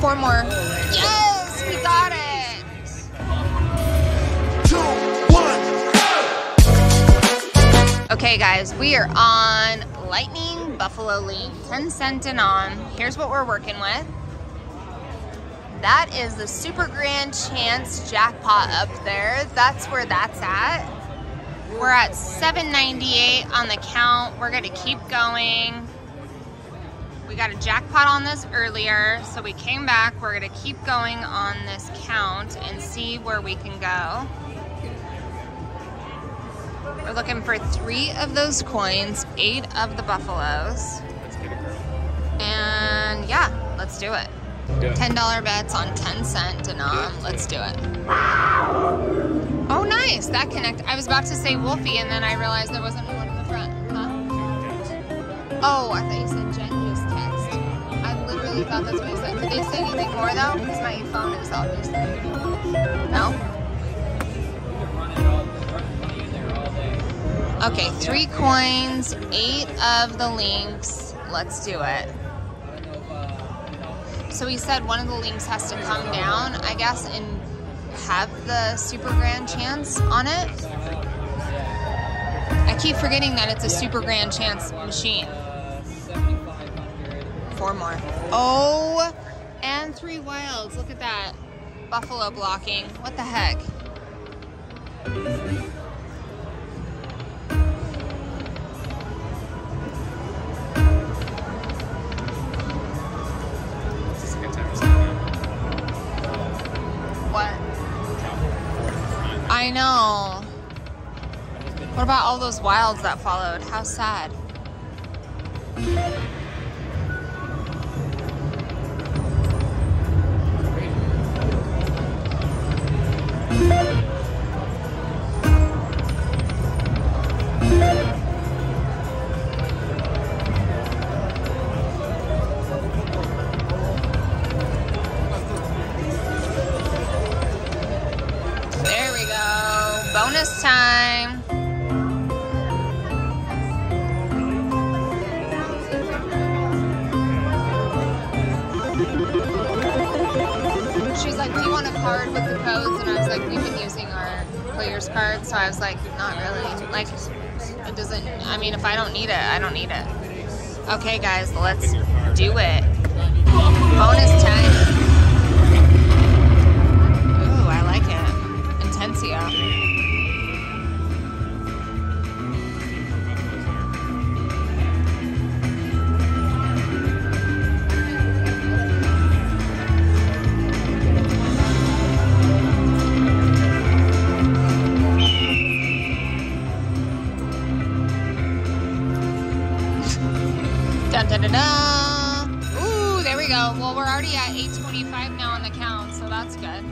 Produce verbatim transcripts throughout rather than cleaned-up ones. Four more. Yes, we got it. Okay guys, we are on Lightning Buffalo Link, ten cent and on. Here's what we're working with. That is the Super Grand Chance jackpot up there. That's where that's at. We're at seven ninety-eight on the count. We're gonna keep going. We got a jackpot on this earlier, so we came back. We're gonna keep going on this count and see where we can go. We're looking for three of those coins, eight of the buffaloes. Let's get it, girl. And yeah, let's do it. Do it. ten dollar bets on ten cent denom. Let's do it. Oh, nice. That connected. I was about to say Wolfie, and then I realized there wasn't one in the front. Huh? Oh, I thought you said Jen just text. I literally thought that's what you said. Did they say anything more, though? Because my phone is obviously. No? Okay, three coins, eight of the links. Let's do it. So he said one of the links has to come down, I guess, and have the Super Grand Chance on it. I keep forgetting that it's a Super Grand Chance machine. Four more. Oh, and three wilds. Look at that. Buffalo blocking. What the heck? I know. What about all those wilds that followed? How sad. Bonus time. She's like, do you want a card with the codes? And I was like, we've been using our player's card. So I was like, not really. Like, it doesn't, I mean, if I don't need it, I don't need it. Okay, guys, let's do it. Bonus time. Ooh, I like it. Intensio. Da-da-da-da. Ooh, there we go. Well, we're already at eight twenty-five now on the count, so that's good.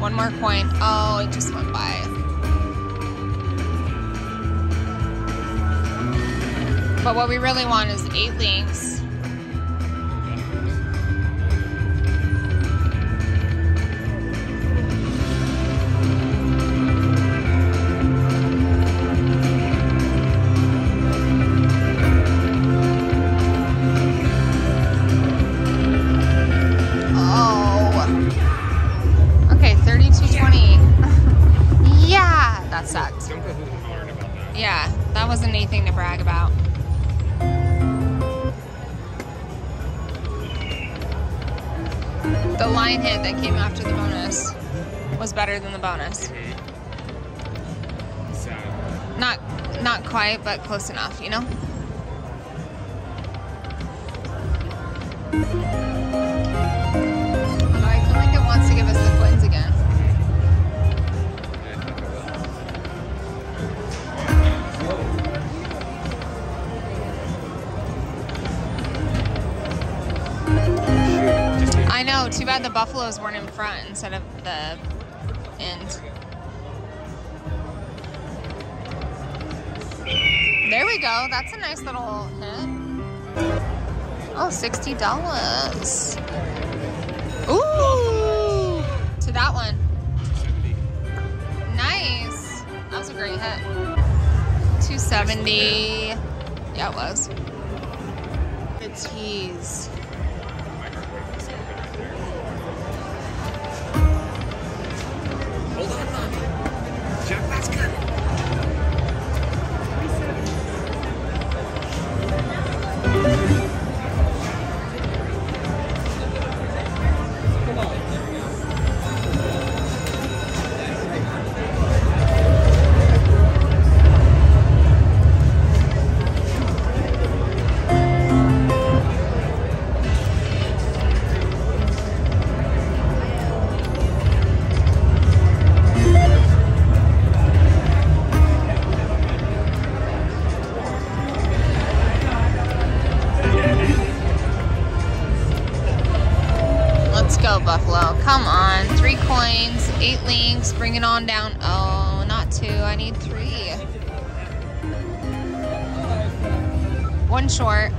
One more coin. Oh, it just went by. But what we really want is eight links. Yeah, that wasn't anything to brag about. The line hit that came after the bonus was better than the bonus. Not, not quite, but close enough, you know? Although I feel like it wants to give us the coins again. I know, too bad the buffaloes weren't in front instead of the end. There we go, that's a nice little hit. Oh, sixty dollars. Ooh, to that one. Nice, that was a great hit. two seventy. Yeah, it was. It's cheese. Hold on, mommy. Jack, that's good. Buffalo, come on. Three coins, eight links, bring it on down. Oh, not two, I need three. One short.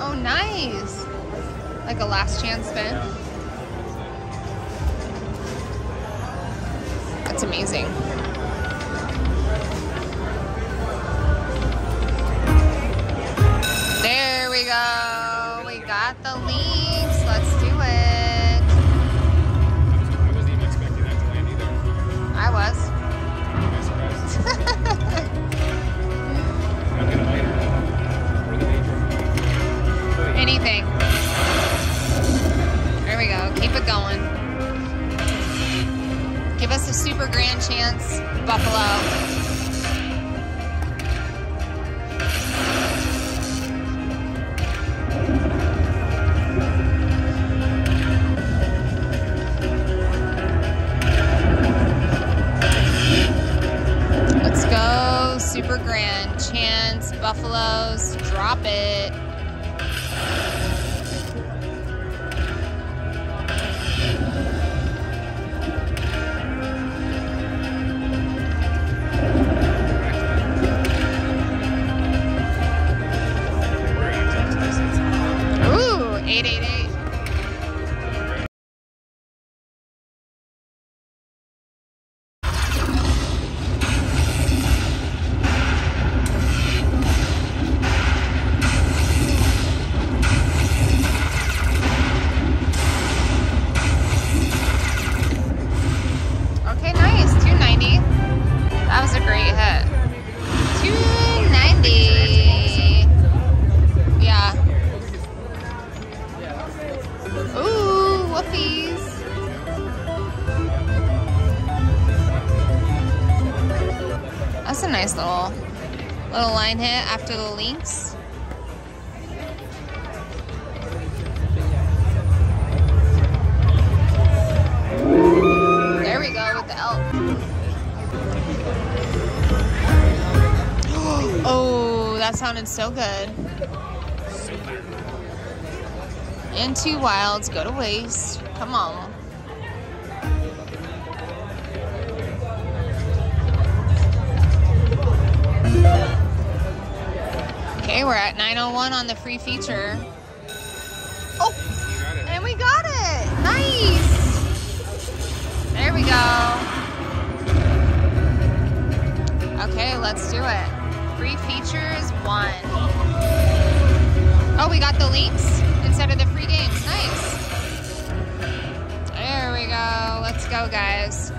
Oh, nice. Like a last chance spin. That's amazing. There we go. Got the links. Let's do it. I wasn't even expecting that to land either. I was. I'm surprised. I'll get a lighter. Or the major. Anything. There we go. Keep it going. Give us a super grand chance, Buffalo. Super grand chance, Buffaloes, drop it. Ooh, eight eight eight. That's a nice little little line hit after the links. There we go with the elk. Oh, that sounded so good. And two wilds go to waste. Come on. Okay, we're at nine oh one on the free feature. Oh, and we got it. Nice. There we go. Okay, let's do it. Free features, one. Oh, we got the links instead of the free games. Nice. There we go. Let's go, guys.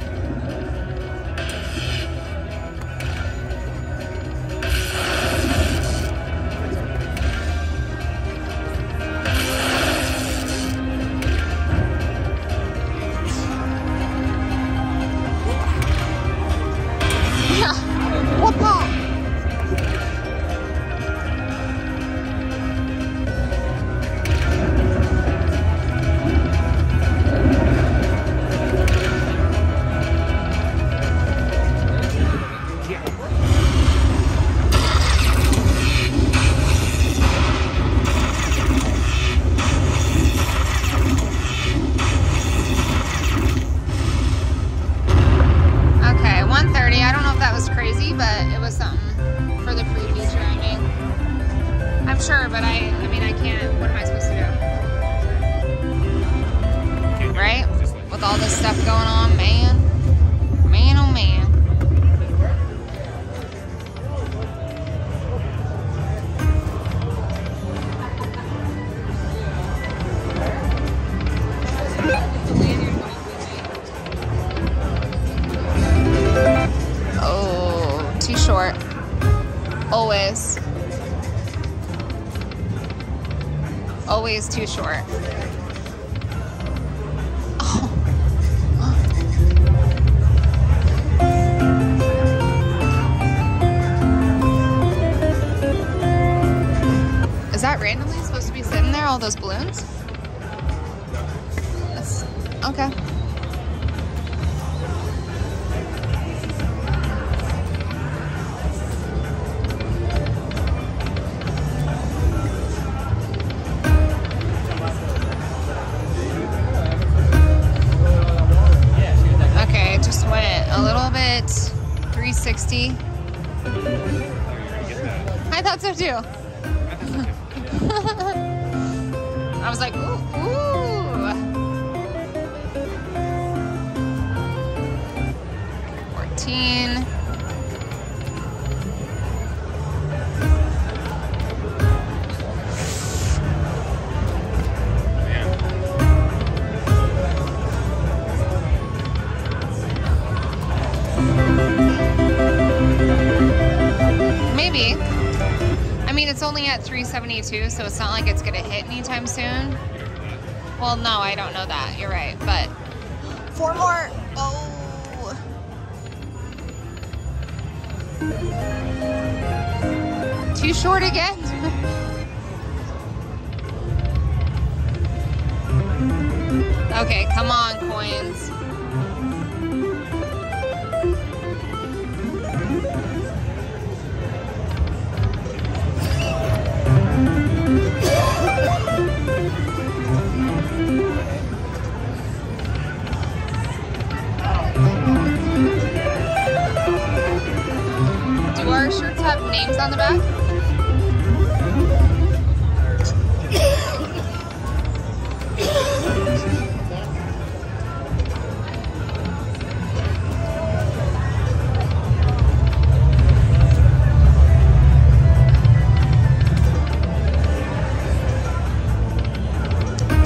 guys. Always too short. Oh. Is that randomly supposed to be sitting there, all those balloons? That's, okay. three sixty. I thought so too. I was like, ooh, ooh. fourteen. It's only at three seventy-two, so it's not like it's gonna hit anytime soon. Well, no, I don't know that. You're right, but four more. Oh, too short again. Okay, come on, coins. Do our shirts have names on the back?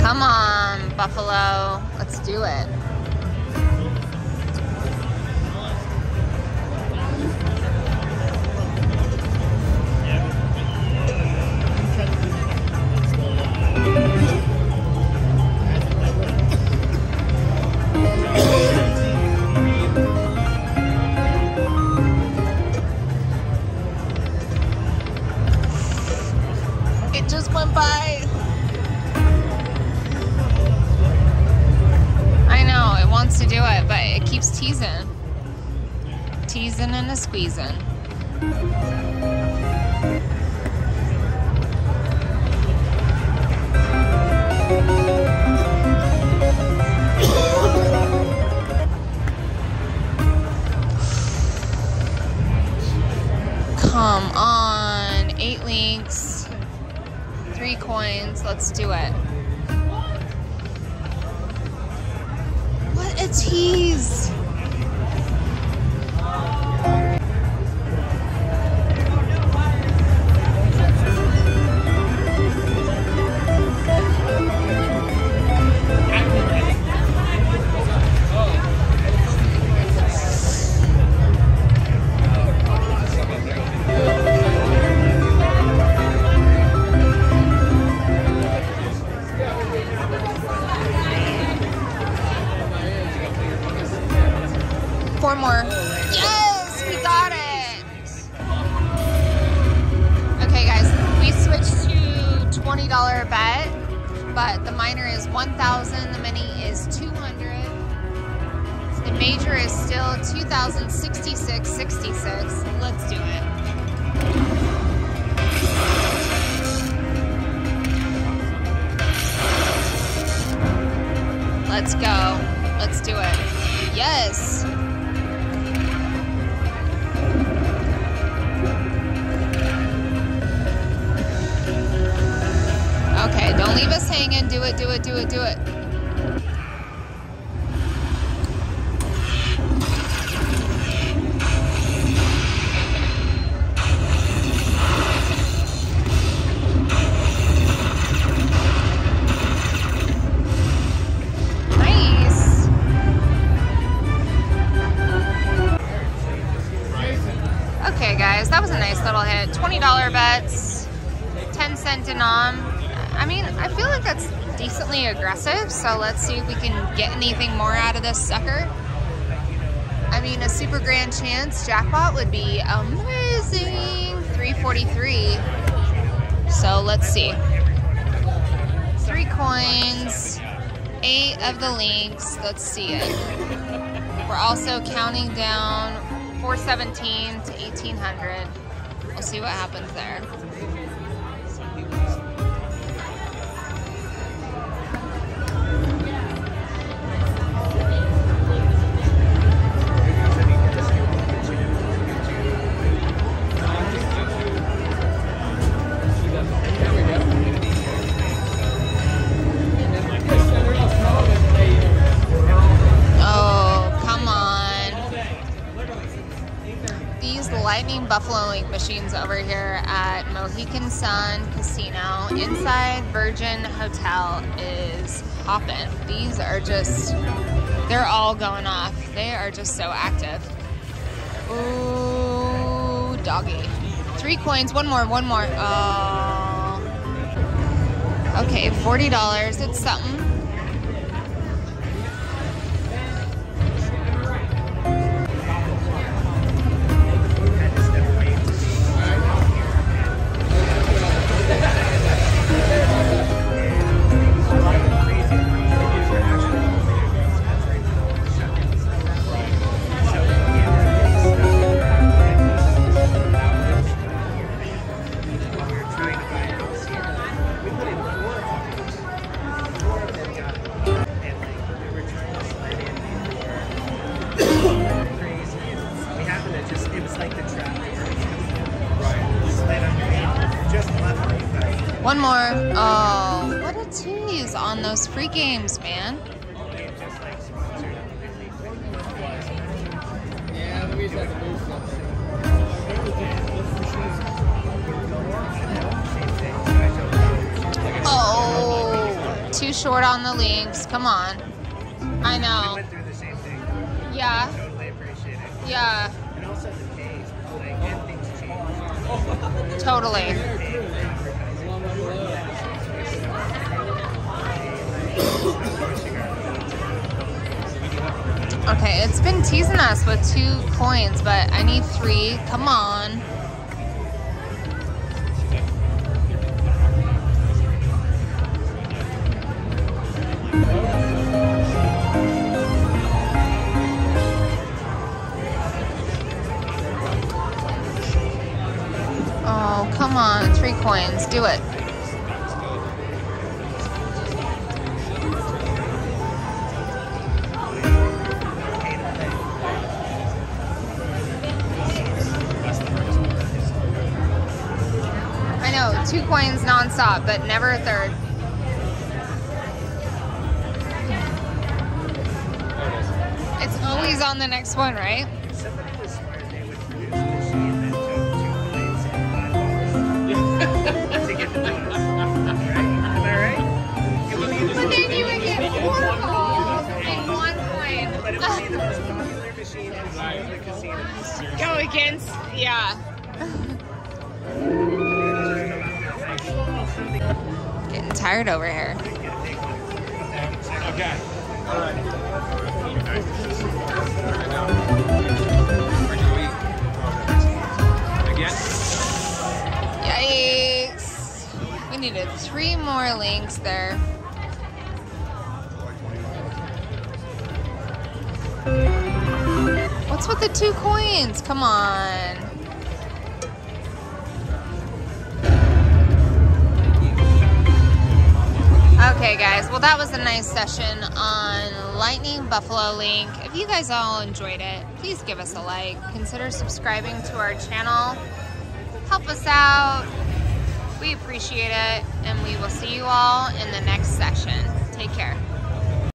Come on, Buffalo. Let's do it. It just went by. I know, it wants to do it, but it keeps teasing. Teasing and a squeezing. Come on, eight links, three coins, let's do it. What a tease! Four more. Yes, we got it. Okay, guys, we switched to twenty dollar bet, but the minor is one thousand, the mini is two hundred, the major is still two thousand sixty-six sixty-six. Let's do it. Let's go. Let's do it. Yes. Okay, don't leave us hanging. Do it, do it, do it, do it. Nice. Okay, Okay guys, that was a nice little hit. twenty dollar bets, ten cent denom. I mean, I feel like that's decently aggressive, so let's see if we can get anything more out of this sucker. I mean, a super grand chance jackpot would be amazing. three forty-three. So let's see. Three coins, eight of the links. Let's see it. We're also counting down four seventeen to eighteen hundred. We'll see what happens there. Lightning Buffalo Link machines over here at Mohegan Sun Casino inside Virgin Hotel is hopping. These are just, they're all going off. They are just so active. Ooh, doggy. Three coins, one more, one more. Oh. Okay, forty dollars, it's something. One more. Oh, what a tease on those free games, man. Oh, too short on the links. Come on. I know. We went through the same thing. Yeah. Totally appreciate it. Yeah. And also the case, like, things change. Totally. Okay, it's been teasing us with two coins, but I need three. Come on. Oh, come on. Three coins. Do it. Two coins nonstop, but never a third. It's always on the next one, right? But then you would get four balls and one coin. But it would be the most popular machine in the casino. Go against, yeah. Getting tired over here. Okay. All right. Yikes. We needed three more links there. What's with the two coins? Come on. Okay guys, well that was a nice session on Lightning Buffalo Link. If you guys all enjoyed it, please give us a like. Consider subscribing to our channel. Help us out. We appreciate it, and we will see you all in the next session. Take care.